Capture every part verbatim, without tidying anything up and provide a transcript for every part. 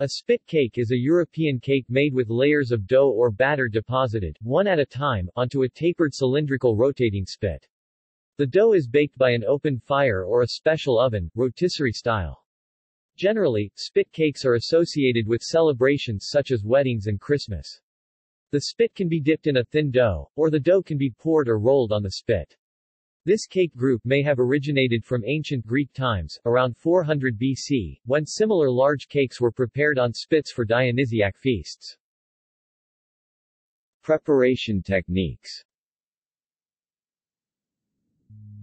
A spit cake is a European cake made with layers of dough or batter deposited, one at a time, onto a tapered cylindrical rotating spit. The dough is baked by an open fire or a special oven, rotisserie style. Generally, spit cakes are associated with celebrations such as weddings and Christmas. The spit can be dipped in a thin dough, or the dough can be poured or rolled on the spit. This cake group may have originated from ancient Greek times, around four hundred B C, when similar large cakes were prepared on spits for Dionysiac feasts. Preparation techniques.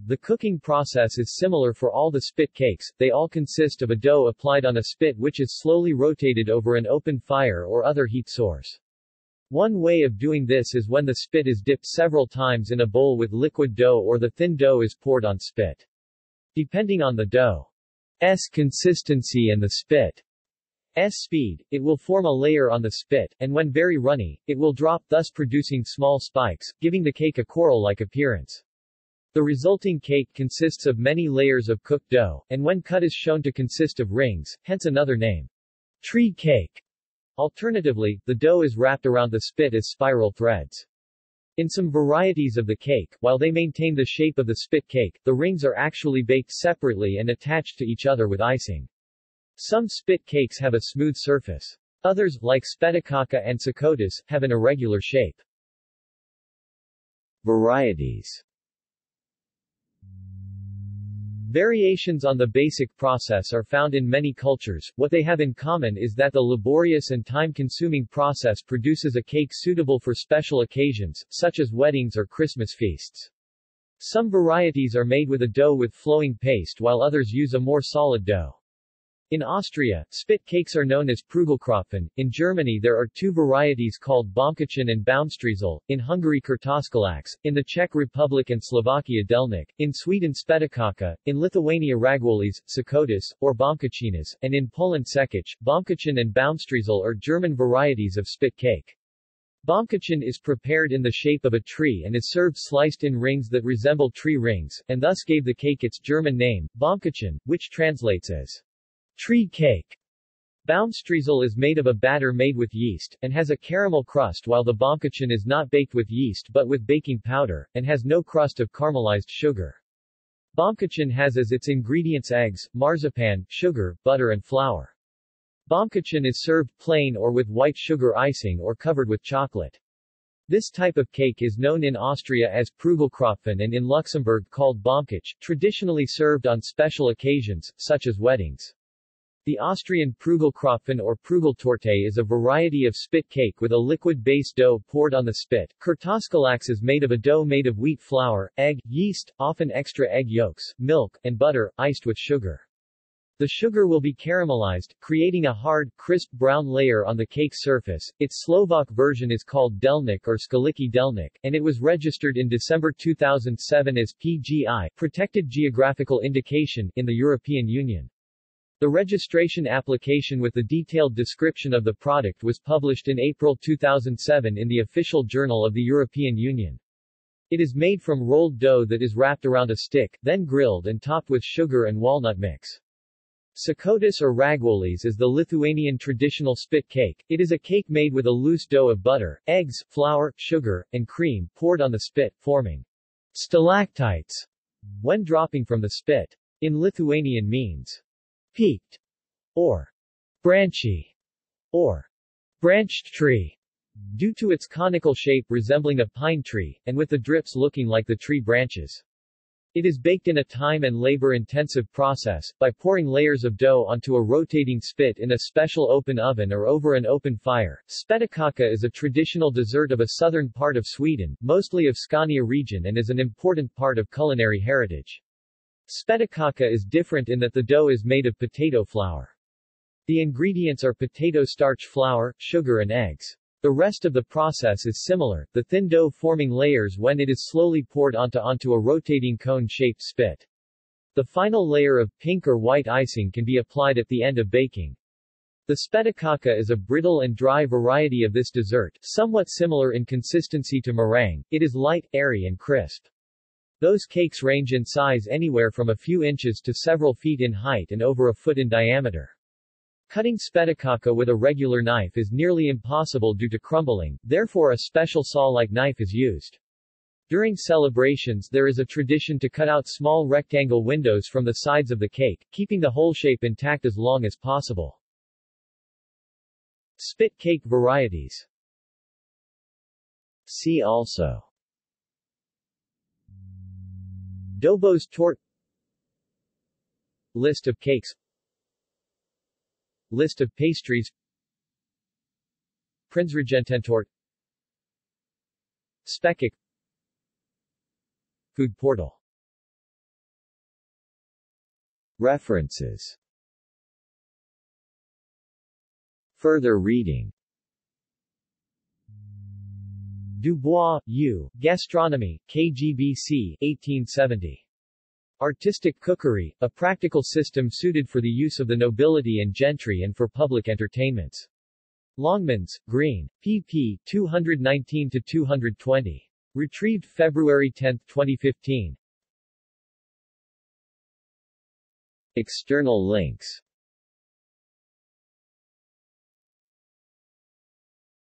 The cooking process is similar for all the spit cakes. They all consist of a dough applied on a spit which is slowly rotated over an open fire or other heat source. One way of doing this is when the spit is dipped several times in a bowl with liquid dough or the thin dough is poured on spit. Depending on the dough's consistency and the spit's speed, it will form a layer on the spit, and when very runny, it will drop, thus producing small spikes, giving the cake a coral-like appearance. The resulting cake consists of many layers of cooked dough, and when cut is shown to consist of rings, hence another name. Tree cake. Alternatively, the dough is wrapped around the spit as spiral threads. In some varieties of the cake, while they maintain the shape of the spit cake, the rings are actually baked separately and attached to each other with icing. Some spit cakes have a smooth surface. Others, like Spettekaka and Šakotis, have an irregular shape. Varieties. Variations on the basic process are found in many cultures. What they have in common is that the laborious and time-consuming process produces a cake suitable for special occasions, such as weddings or Christmas feasts. Some varieties are made with a dough with flowing paste while others use a more solid dough. In Austria, spit cakes are known as Prügelkrapfen. In Germany there are two varieties called Baumkuchen and Baumstriezel, in Hungary Kürtőskalács, in the Czech Republic and Slovakia Delnik, in Sweden Spettekaka, in Lithuania Raguolis, Šakotis, or Baumkuchenas, and in Poland Sekic. Baumkuchen and Baumstriezel are German varieties of spit cake. Baumkuchen is prepared in the shape of a tree and is served sliced in rings that resemble tree rings, and thus gave the cake its German name, Baumkuchen, which translates as tree cake. Baumstriezel is made of a batter made with yeast, and has a caramel crust while the Baumkuchen is not baked with yeast but with baking powder, and has no crust of caramelized sugar. Baumkuchen has as its ingredients eggs, marzipan, sugar, butter and flour. Baumkuchen is served plain or with white sugar icing or covered with chocolate. This type of cake is known in Austria as Prügelkrapfen and in Luxembourg called Baumkuchen, traditionally served on special occasions, such as weddings. The Austrian Prügelkrapfen or Prügeltorte is a variety of spit cake with a liquid base dough poured on the spit. Kürtőskalács is made of a dough made of wheat flour, egg, yeast, often extra egg yolks, milk, and butter, iced with sugar. The sugar will be caramelized, creating a hard, crisp brown layer on the cake's surface. Its Slovak version is called Delnik or Skalický trdelník, and it was registered in December two thousand seven as P G I, Protected Geographical Indication, in the European Union. The registration application with the detailed description of the product was published in April two thousand seven in the Official Journal of the European Union. It is made from rolled dough that is wrapped around a stick, then grilled and topped with sugar and walnut mix. Šakotis or Raguolis is the Lithuanian traditional spit cake. It is a cake made with a loose dough of butter, eggs, flour, sugar, and cream poured on the spit, forming stalactites when dropping from the spit. In Lithuanian means peaked, or branchy, or branched tree, due to its conical shape resembling a pine tree, and with the drips looking like the tree branches. It is baked in a time and labor-intensive process, by pouring layers of dough onto a rotating spit in a special open oven or over an open fire. Spettekaka is a traditional dessert of a southern part of Sweden, mostly of Scania region, and is an important part of culinary heritage. Spettekaka is different in that the dough is made of potato flour. The ingredients are potato starch flour, sugar and eggs. The rest of the process is similar, the thin dough forming layers when it is slowly poured onto onto a rotating cone-shaped spit. The final layer of pink or white icing can be applied at the end of baking. The spettekaka is a brittle and dry variety of this dessert, somewhat similar in consistency to meringue. It is light, airy and crisp. Those cakes range in size anywhere from a few inches to several feet in height and over a foot in diameter. Cutting spettekaka with a regular knife is nearly impossible due to crumbling, therefore a special saw-like knife is used. During celebrations there is a tradition to cut out small rectangle windows from the sides of the cake, keeping the whole shape intact as long as possible. Spit cake varieties. See also: Dobos Tort, List of cakes, List of pastries, Prinzregententorte, Spekuk, Food portal. References. Further reading. Dubois, U. Gastronomy, K G B C, eighteen seventy. Artistic Cookery, a practical system suited for the use of the nobility and gentry and for public entertainments. Longmans, Green. P P two nineteen to two twenty. Retrieved February tenth, twenty fifteen. External links.